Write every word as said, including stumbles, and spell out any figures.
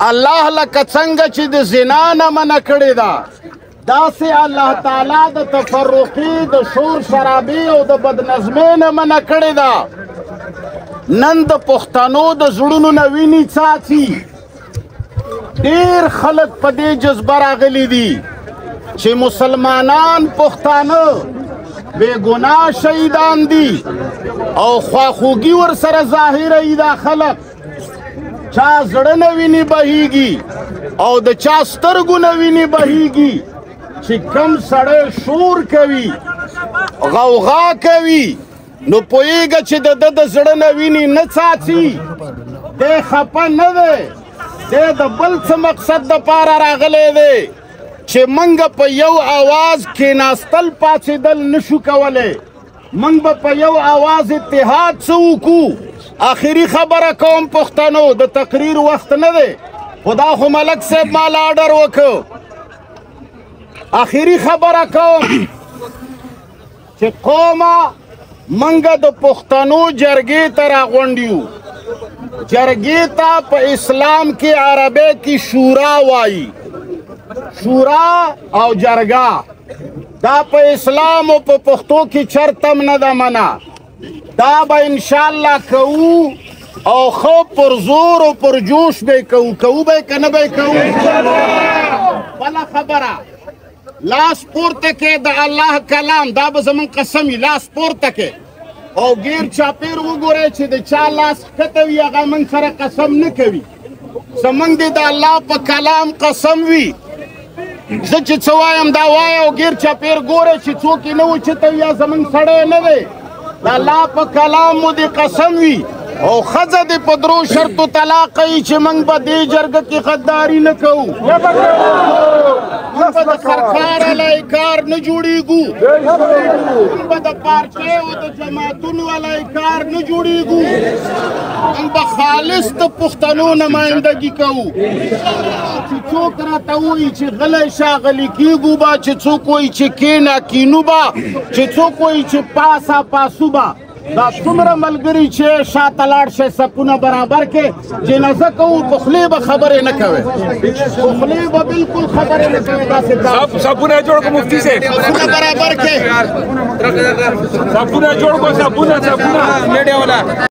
الله لکه څنګه چې د زنا نه منع کړې ده داسې الله تعالی د تفرقې د شور شرابې او د بدنظمۍ نه منع کړې ده. نن د پښتنو د زړونو نه وینې څاڅي. ډېر خلک په دې جذبه راغلي دي چې مسلمانان پښتانه بې ګناه شهیدان دي او خواخوږي ورسره ظاهروي. دا خلک چا زړه نه ویني بهیږي او د چا سترګو نه ویني بهیږي چې کم سړی شور کوي غوغا کوي نو پوهیږه چې د ده د زړه نه ویني نه څاڅي. دی خپه نه دی، دی د بل څه مقصد دپاره راغلی دی چې موږ په یو آواز کېناستل پاڅېدل نشو کولی. موږ به په یو آواز اتحاد څه وکړو. آخري خبره کوم پښتنو، د تقریر وخت نه دی خو دا خو ملک صاحب ما له آډر وکړ. آخري خبره کوم چې قومه موږ د پښتنو جرګې ته راغونډ یو. جرګې ته په اسلام کې عربی کې شورا وایي. شورا او جرګه دا په اسلام او په پښتو کې چرته نه ده منع. دا به انشاءالله کوو او خو پر زور او پر جوش به کوو. کوو به که نه به کوو. بله خبره لاس پورته کې د الله کلام دا به زموږ قسم وي. لاس پورته کې او ګیر چاپېر وګورئ چې د چا لاس ښکته وي هغه موږ سره قسم نه کوي. زموږ دې د الله په کلام قسم وي. زه چې څه وایم دا وایه او ګیر چاپېر ګورئ چې څوک یې نه اوچته وي یا زموږ سړی نه دی. د الله په کلامو دې قسم وي. او ښځه دې په درو شرطو طلاق یي چې موږ به دې جرګه کې غداري نه کوو. موږ به د سرکاره لی کار نه جوړېږو. موږ به د پارچې او د جماعتونو والی کار نه جوړېږو. موږ به خالص د پښتنو نمایندګي کوو. چې څوک راته وایي چې غلی شه غلي کېږو به، چې څوک وایي چې کېنه کېنو به، چې څوک وایي چې پاسه پاسو به. دا څومره ملګري چې شاته لاړ شئ سپونه برابر کې چې نه زه کوو په خولې به خبرې نه کوې. په خولې به بالکل خبرې نه کوې. داسې سپونه جوړ کړو مفتي صاحب سپونه برابر کې. سپونه جوړ کړو سپونه سپونه میډیا والا.